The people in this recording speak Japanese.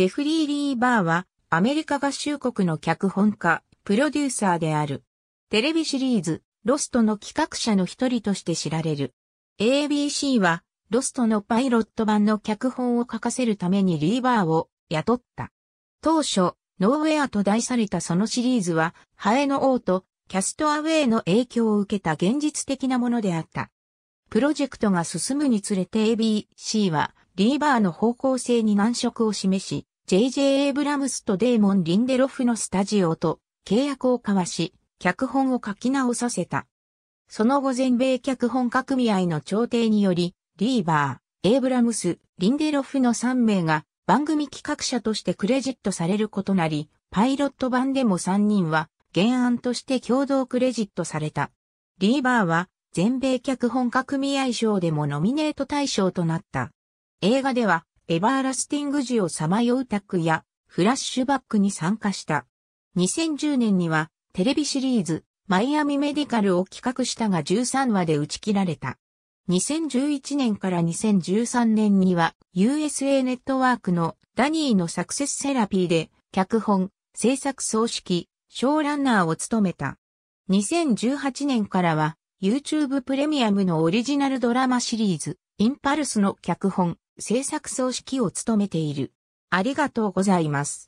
ジェフリー・リー・バーはアメリカ合衆国の脚本家、プロデューサーである。テレビシリーズ、ロストの企画者の一人として知られる。ABC は、ロストのパイロット版の脚本を書かせるためにリー・バーを雇った。当初、ノーウェアと題されたそのシリーズは、ハエの王とキャストアウェイの影響を受けた現実的なものであった。プロジェクトが進むにつれて ABC は、リー・バーの方向性に難色を示し、J.J. エイブラムスとデーモン・リンデロフのスタジオと契約を交わし、脚本を書き直させた。その後全米脚本家組合の調停により、リーバー、エイブラムス、リンデロフの3名が番組企画者としてクレジットされることなり、パイロット版でも3人は原案として共同クレジットされた。リーバーは全米脚本家組合賞でもノミネート対象となった。映画では、エバーラスティング時をさまようタックやフラッシュバックに参加した。2010年にはテレビシリーズマイアミメディカルを企画したが13話で打ち切られた。2011年から2013年には USA ネットワークのダニーのサクセスセラピーで脚本、制作総指揮、ショーランナーを務めた。2018年からは YouTube プレミアムのオリジナルドラマシリーズインパルスの脚本、制作総指揮を務めている。ありがとうございます。